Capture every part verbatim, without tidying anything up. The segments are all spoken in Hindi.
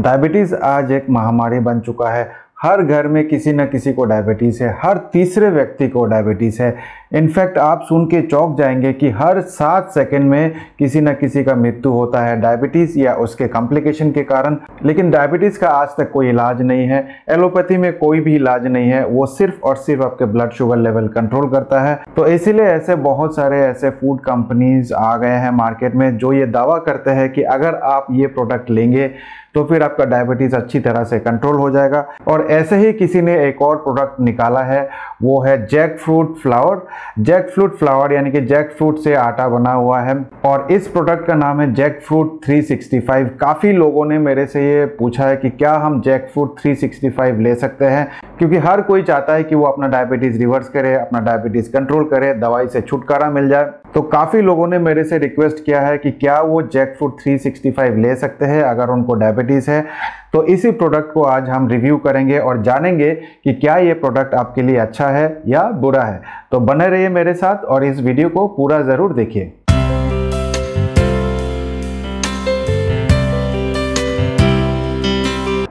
डायबिटीज़ आज एक महामारी बन चुका है। हर घर में किसी न किसी को डायबिटीज़ है, हर तीसरे व्यक्ति को डायबिटीज़ है। इनफैक्ट आप सुन के चौंक जाएंगे कि हर सात सेकंड में किसी न किसी का मृत्यु होता है डायबिटीज़ या उसके कॉम्प्लिकेशन के कारण। लेकिन डायबिटीज़ का आज तक कोई इलाज नहीं है, एलोपैथी में कोई भी इलाज नहीं है, वो सिर्फ और सिर्फ आपके ब्लड शुगर लेवल कंट्रोल करता है। तो इसीलिए ऐसे बहुत सारे ऐसे फूड कंपनीज आ गए हैं मार्केट में जो ये दावा करते हैं कि अगर आप ये प्रोडक्ट लेंगे तो फिर आपका डायबिटीज़ अच्छी तरह से कंट्रोल हो जाएगा। और ऐसे ही किसी ने एक और प्रोडक्ट निकाला है, वो है jackfruit flour. Jackfruit flour यानी कि जैक फ्रूट से आटा बना हुआ है और इस प्रोडक्ट का नाम है jackfruit three sixty five. काफ़ी लोगों ने मेरे से ये पूछा है कि क्या हम jackfruit three sixty five ले सकते हैं, क्योंकि हर कोई चाहता है कि वो अपना डायबिटीज़ रिवर्स करे, अपना डायबिटीज़ कंट्रोल करे, दवाई से छुटकारा मिल जाए। तो काफ़ी लोगों ने मेरे से रिक्वेस्ट किया है कि क्या वो jackfruit three sixty five ले सकते हैं अगर उनको डायबिटीज़ है। तो इसी प्रोडक्ट को आज हम रिव्यू करेंगे और जानेंगे कि क्या ये प्रोडक्ट आपके लिए अच्छा है या बुरा है। तो बने रहिए मेरे साथ और इस वीडियो को पूरा ज़रूर देखिए।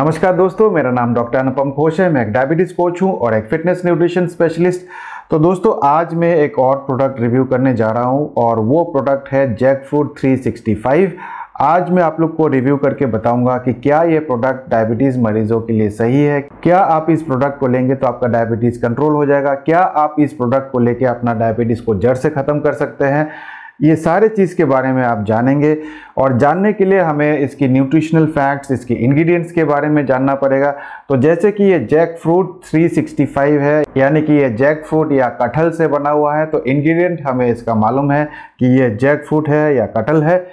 नमस्कार दोस्तों, मेरा नाम डॉक्टर अनुपम घोष है। मैं एक डायबिटीज़ कोच हूँ और एक फिटनेस न्यूट्रिशन स्पेशलिस्ट। तो दोस्तों आज मैं एक और प्रोडक्ट रिव्यू करने जा रहा हूँ और वो प्रोडक्ट है jackfruit three sixty five. आज मैं आप लोग को रिव्यू करके बताऊंगा कि क्या ये प्रोडक्ट डायबिटीज़ मरीजों के लिए सही है, क्या आप इस प्रोडक्ट को लेंगे तो आपका डायबिटीज़ कंट्रोल हो जाएगा, क्या आप इस प्रोडक्ट को लेके अपना डायबिटीज़ को जड़ से ख़त्म कर सकते हैं। ये सारे चीज़ के बारे में आप जानेंगे और जानने के लिए हमें इसकी न्यूट्रिशनल फैक्ट्स, इसकी इंग्रेडिएंट्स के बारे में जानना पड़ेगा। तो जैसे कि ये jackfruit three sixty five है यानी कि ये जैक फ्रूट या कटहल से बना हुआ है, तो इंग्रेडिएंट हमें इसका मालूम है कि ये जैक फ्रूट है या कटहल है।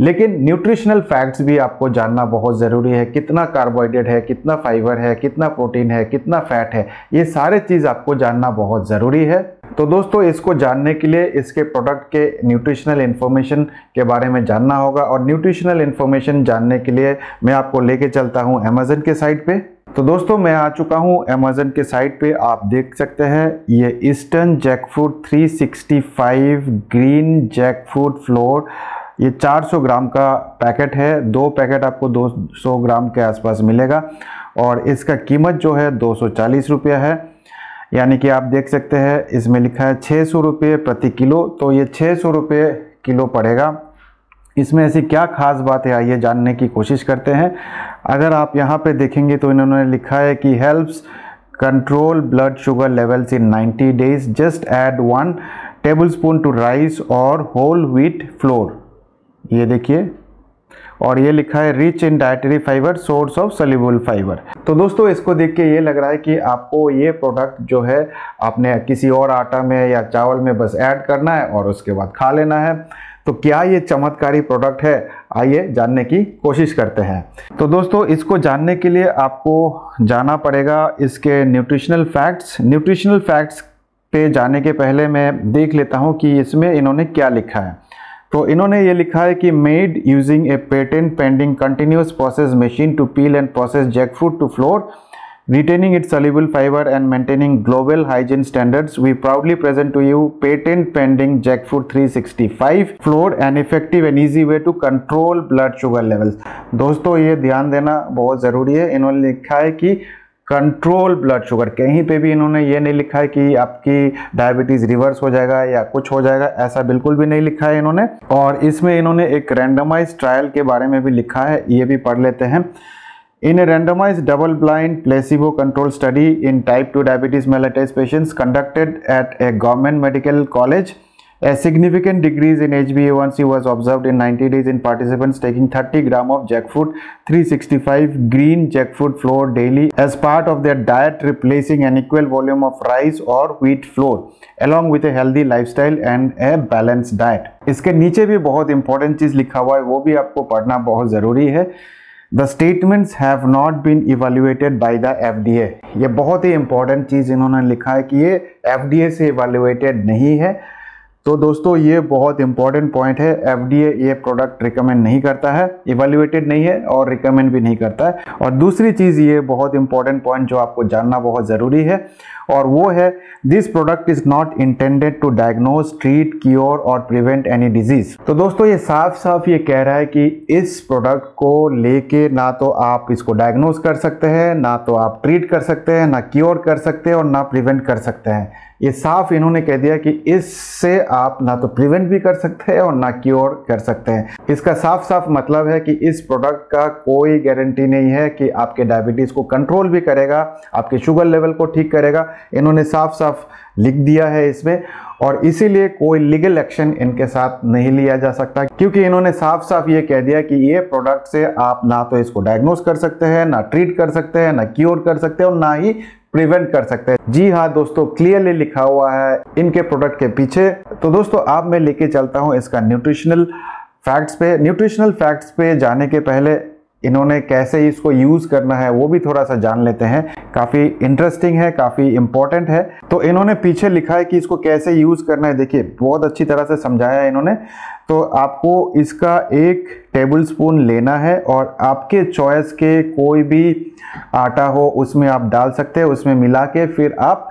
लेकिन न्यूट्रिशनल फैक्ट्स भी आपको जानना बहुत ज़रूरी है, कितना कार्बोहाइड्रेट है, कितना फाइबर है, कितना प्रोटीन है, कितना फैट है, ये सारे चीज़ आपको जानना बहुत ज़रूरी है। तो दोस्तों इसको जानने के लिए इसके प्रोडक्ट के न्यूट्रिशनल इन्फॉर्मेशन के बारे में जानना होगा और न्यूट्रिशनल इन्फॉर्मेशन जानने के लिए मैं आपको लेके चलता हूँ अमेज़न के साइट पे। तो दोस्तों मैं आ चुका हूँ अमेज़न के साइट पे। आप देख सकते हैं ये eastern jackfruit three sixty five green jackfruit flour, ये चार सौ ग्राम का पैकेट है। दो पैकेट आपको दो सौ ग्राम के आसपास मिलेगा और इसका कीमत जो है दो सौ चालीस रुपया है, यानी कि आप देख सकते हैं इसमें लिखा है छः सौ रुपये प्रति किलो। तो ये छः सौ रुपये किलो पड़ेगा। इसमें ऐसी क्या ख़ास बात है ये जानने की कोशिश करते हैं। अगर आप यहाँ पे देखेंगे तो इन्होंने लिखा है कि helps control blood sugar levels in ninety days, just add one tablespoon to rice और होल व्हीट फ्लोर। ये देखिए, और ये लिखा है rich in dietary fibre, source of soluble fibre. तो दोस्तों इसको देख के ये लग रहा है कि आपको ये प्रोडक्ट जो है आपने किसी और आटा में या चावल में बस ऐड करना है और उसके बाद खा लेना है। तो क्या ये चमत्कारी प्रोडक्ट है, आइए जानने की कोशिश करते हैं। तो दोस्तों इसको जानने के लिए आपको जाना पड़ेगा इसके न्यूट्रिशनल फैक्ट्स। न्यूट्रिशनल फैक्ट्स पे जाने के पहले मैं देख लेता हूँ कि इसमें इन्होंने क्या लिखा है। तो इन्होंने ये लिखा है कि made using a patent pending continuous process machine to peel and process jackfruit to flour, retaining its soluble fiber and maintaining global hygiene standards, we proudly present to you patent pending Jackfruit three sixty five flour, an effective and easy way to control blood sugar levels। दोस्तों ये ध्यान देना बहुत ज़रूरी है, इन्होंने लिखा है कि कंट्रोल ब्लड शुगर, कहीं पे भी इन्होंने ये नहीं लिखा है कि आपकी डायबिटीज़ रिवर्स हो जाएगा या कुछ हो जाएगा, ऐसा बिल्कुल भी नहीं लिखा है इन्होंने। और इसमें इन्होंने एक रैंडमाइज ट्रायल के बारे में भी लिखा है, ये भी पढ़ लेते हैं। In a randomized double-blind placebo-controlled study in type two diabetes mellitus patients conducted at a government medical college, a significant decrease in H b A one C was observed in ninety days in participants taking thirty gram of jackfruit three sixty-five green jackfruit flour daily as part of their diet, replacing an equal volume of rice or wheat flour along with a healthy lifestyle and a balanced diet। इसके नीचे भी बहुत important चीज़ लिखा हुआ है, वो भी आपको पढ़ना बहुत ज़रूरी है। The statements have not been evaluated by the F D A। ये बहुत ही इम्पॉर्टेंट चीज़ इन्होंने लिखा है कि ये F D A से इवेल्युएटेड नहीं है। तो दोस्तों ये बहुत इंपॉर्टेंट पॉइंट है। एफडीए ये प्रोडक्ट रिकमेंड नहीं करता है, इवैल्यूएटेड नहीं है और रिकमेंड भी नहीं करता है। और दूसरी चीज़ ये बहुत इंपॉर्टेंट पॉइंट जो आपको जानना बहुत ज़रूरी है, और वो है this product is not intended to diagnose, treat, cure और प्रिवेंट एनी डिजीज़। तो दोस्तों ये साफ साफ ये कह रहा है कि इस प्रोडक्ट को लेके ना तो आप इसको डायग्नोज कर सकते हैं, ना तो आप ट्रीट कर सकते हैं, ना क्योर कर सकते हैं और ना प्रिवेंट कर सकते हैं। ये साफ इन्होंने कह दिया कि इससे आप ना तो प्रिवेंट भी कर सकते हैं और ना क्योर कर सकते हैं। इसका साफ साफ मतलब है कि इस प्रोडक्ट का कोई गारंटी नहीं है कि आपके डायबिटीज़ को कंट्रोल भी करेगा, आपके शुगर लेवल को ठीक करेगा। इन्होंने साफ साफ लिख दिया है इसमें, और इसीलिए कोई लीगल एक्शन इनके साथ नहीं लिया जा सकता, क्योंकि इन्होंने साफ साफ ये कह दिया कि ये प्रोडक्ट से आप ना तो इसको डायग्नोज कर सकते हैं, ना ट्रीट कर सकते हैं, ना क्योर कर सकते हैं और ना ही प्रिवेंट कर सकते हैं। जी हाँ दोस्तों, क्लियरली लिखा हुआ है इनके प्रोडक्ट के पीछे। तो दोस्तों आप मैं लेके चलता हूँ इसका न्यूट्रिशनल फैक्ट्स पे। न्यूट्रिशनल फैक्ट्स पे जाने के पहले इन्होंने कैसे इसको यूज़ करना है वो भी थोड़ा सा जान लेते हैं। काफ़ी इंटरेस्टिंग है, काफ़ी इंपॉर्टेंट है। तो इन्होंने पीछे लिखा है कि इसको कैसे यूज़ करना है। देखिए बहुत अच्छी तरह से समझाया है इन्होंने। तो आपको इसका एक टेबलस्पून लेना है और आपके चॉइस के कोई भी आटा हो उसमें आप डाल सकते हैं, उसमें मिला के फिर आप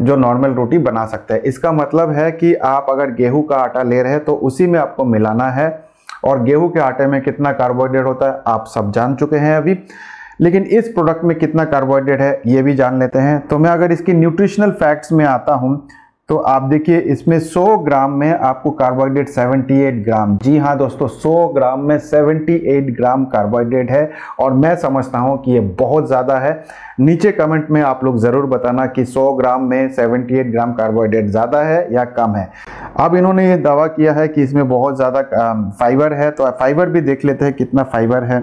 जो नॉर्मल रोटी बना सकते हैं। इसका मतलब है कि आप अगर गेहूँ का आटा ले रहे हैं तो उसी में आपको मिलाना है, और गेहूं के आटे में कितना कार्बोहाइड्रेट होता है आप सब जान चुके हैं अभी, लेकिन इस प्रोडक्ट में कितना कार्बोहाइड्रेट है ये भी जान लेते हैं। तो मैं अगर इसकी न्यूट्रिशनल फैक्ट्स में आता हूं तो आप देखिए इसमें सौ ग्राम में आपको कार्बोहाइड्रेट अठहत्तर ग्राम, जी हाँ दोस्तों सौ ग्राम में अठहत्तर ग्राम कार्बोहाइड्रेट है, और मैं समझता हूँ कि ये बहुत ज़्यादा है। नीचे कमेंट में आप लोग ज़रूर बताना कि सौ ग्राम में अठहत्तर ग्राम कार्बोहाइड्रेट ज़्यादा है या कम है। अब इन्होंने ये दावा किया है कि इसमें बहुत ज़्यादा फाइबर है, तो फाइबर भी देख लेते हैं कितना फाइबर है।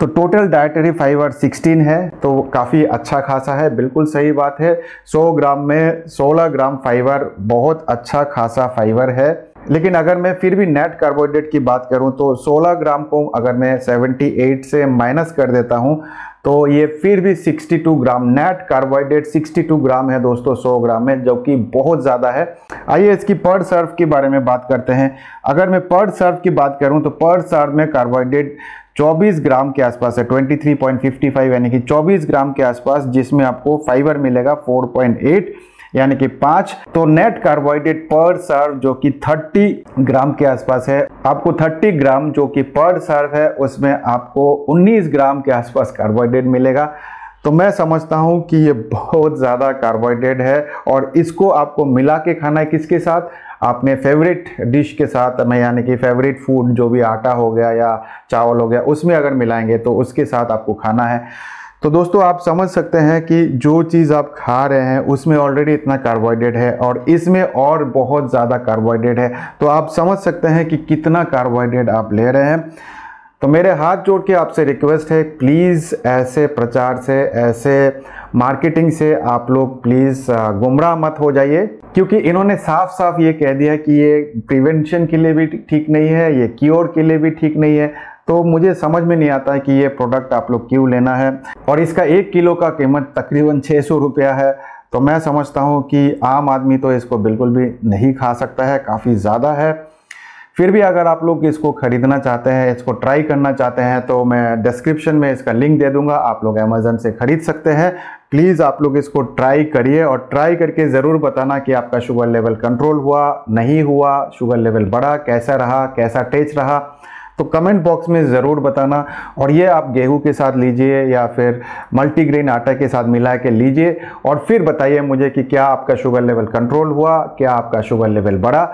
तो टोटल डाइटरी फाइबर सोलह है, तो काफ़ी अच्छा खासा है, बिल्कुल सही बात है। सौ ग्राम में सोलह ग्राम फाइबर बहुत अच्छा खासा फाइबर है। लेकिन अगर मैं फिर भी नेट कार्बोहाइड्रेट की बात करूं तो सोलह ग्राम को अगर मैं अठहत्तर से माइनस कर देता हूं तो ये फिर भी बासठ ग्राम नेट कार्बोहाइड्रेट बासठ ग्राम है दोस्तों सौ ग्राम में, जो कि बहुत ज़्यादा है। आइए इसकी पर सर्व के बारे में बात करते हैं। अगर मैं पर सर्व की बात करूं तो पर सर्व में कार्बोहाइड्रेट चौबीस ग्राम के आसपास है, तेईस पॉइंट पाँच पाँच यानी कि चौबीस ग्राम के आसपास, जिसमें आपको फाइबर मिलेगा चार पॉइंट आठ यानी कि पाँच। तो नेट कार्बोहाइड्रेट पर सर्व जो कि तीस ग्राम के आसपास है, आपको तीस ग्राम जो कि पर सर्व है उसमें आपको उन्नीस ग्राम के आसपास कार्बोहाइड्रेट मिलेगा। तो मैं समझता हूं कि ये बहुत ज़्यादा कार्बोहाइड्रेट है, और इसको आपको मिला के खाना है किसके साथ, आपने फेवरेट डिश के साथ में, यानी कि फेवरेट फूड जो भी आटा हो गया या चावल हो गया उसमें अगर मिलाएंगे तो उसके साथ आपको खाना है। तो दोस्तों आप समझ सकते हैं कि जो चीज़ आप खा रहे हैं उसमें ऑलरेडी इतना कार्बोहाइड्रेट है और इसमें और बहुत ज़्यादा कार्बोहाइड्रेट है, तो आप समझ सकते हैं कि कितना कार्बोहाइड्रेट आप ले रहे हैं। तो मेरे हाथ जोड़ के आपसे रिक्वेस्ट है, प्लीज़ ऐसे प्रचार से, ऐसे मार्केटिंग से आप लोग प्लीज़ गुमराह मत हो जाइए, क्योंकि इन्होंने साफ साफ ये कह दिया कि ये प्रिवेंशन के लिए भी ठीक नहीं है, ये क्योर के लिए भी ठीक नहीं है। तो मुझे समझ में नहीं आता है कि ये प्रोडक्ट आप लोग क्यों लेना है, और इसका एक किलो का कीमत तकरीबन छः सौ रुपया है। तो मैं समझता हूँ कि आम आदमी तो इसको बिल्कुल भी नहीं खा सकता है, काफ़ी ज़्यादा है। फिर भी अगर आप लोग इसको ख़रीदना चाहते हैं, इसको ट्राई करना चाहते हैं, तो मैं डिस्क्रिप्शन में इसका लिंक दे दूँगा, आप लोग अमेज़न से ख़रीद सकते हैं। प्लीज़ आप लोग इसको ट्राई करिए और ट्राई करके ज़रूर बताना कि आपका शुगर लेवल कंट्रोल हुआ, नहीं हुआ, शुगर लेवल बढ़ा, कैसा रहा, कैसा टेस्ट रहा, तो कमेंट बॉक्स में ज़रूर बताना। और ये आप गेहूं के साथ लीजिए या फिर मल्टीग्रेन आटा के साथ मिला के लीजिए, और फिर बताइए मुझे कि क्या आपका शुगर लेवल कंट्रोल हुआ, क्या आपका शुगर लेवल बढ़ा।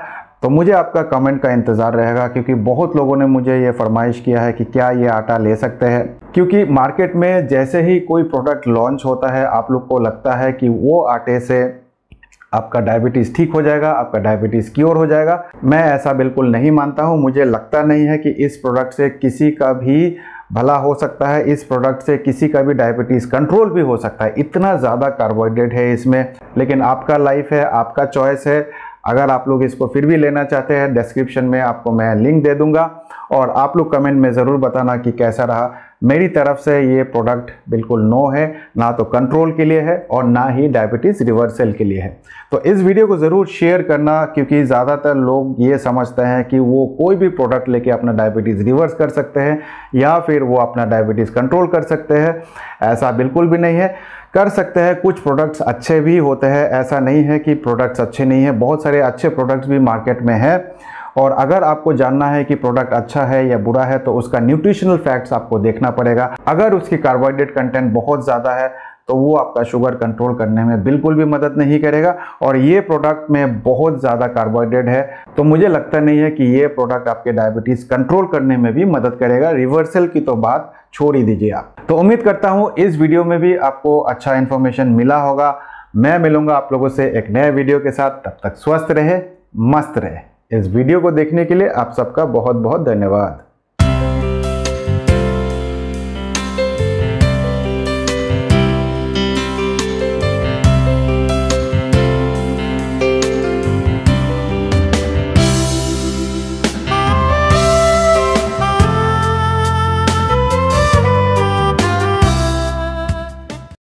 तो मुझे आपका कमेंट का इंतज़ार रहेगा, क्योंकि बहुत लोगों ने मुझे ये फरमाइश किया है कि क्या ये आटा ले सकते हैं, क्योंकि मार्केट में जैसे ही कोई प्रोडक्ट लॉन्च होता है आप लोग को लगता है कि वो आटे से आपका डायबिटीज़ ठीक हो जाएगा, आपका डायबिटीज़ क्योर हो जाएगा। मैं ऐसा बिल्कुल नहीं मानता हूँ, मुझे लगता नहीं है कि इस प्रोडक्ट से किसी का भी भला हो सकता है, इस प्रोडक्ट से किसी का भी डायबिटीज़ कंट्रोल भी हो सकता है, इतना ज़्यादा कार्बोहाइड्रेट है इसमें। लेकिन आपका लाइफ है, आपका चॉइस है, अगर आप लोग इसको फिर भी लेना चाहते हैं, डिस्क्रिप्शन में आपको मैं लिंक दे दूंगा और आप लोग कमेंट में ज़रूर बताना कि कैसा रहा। मेरी तरफ से ये प्रोडक्ट बिल्कुल नो है, ना तो कंट्रोल के लिए है और ना ही डायबिटीज़ रिवर्सल के लिए है। तो इस वीडियो को ज़रूर शेयर करना, क्योंकि ज़्यादातर लोग ये समझते हैं कि वो कोई भी प्रोडक्ट लेके अपना डायबिटीज़ रिवर्स कर सकते हैं या फिर वो अपना डायबिटीज़ कंट्रोल कर सकते हैं। ऐसा बिल्कुल भी नहीं है, कर सकते हैं। कुछ प्रोडक्ट्स अच्छे भी होते हैं, ऐसा नहीं है कि प्रोडक्ट्स अच्छे नहीं हैं। बहुत सारे अच्छे प्रोडक्ट्स भी मार्केट में हैं। और अगर आपको जानना है कि प्रोडक्ट अच्छा है या बुरा है तो उसका न्यूट्रिशनल फैक्ट्स आपको देखना पड़ेगा। अगर उसकी कार्बोहाइड्रेट कंटेंट बहुत ज़्यादा है तो वो आपका शुगर कंट्रोल करने में बिल्कुल भी मदद नहीं करेगा। और ये प्रोडक्ट में बहुत ज़्यादा कार्बोहाइड्रेट है, तो मुझे लगता नहीं है कि ये प्रोडक्ट आपके डायबिटीज़ कंट्रोल करने में भी मदद करेगा। रिवर्सल की तो बात छोड़ ही दीजिए आप। तो उम्मीद करता हूँ इस वीडियो में भी आपको अच्छा इन्फॉर्मेशन मिला होगा। मैं मिलूंगा आप लोगों से एक नए वीडियो के साथ। तब तक स्वस्थ रहे, मस्त रहे। इस वीडियो को देखने के लिए आप सबका बहुत बहुत धन्यवाद।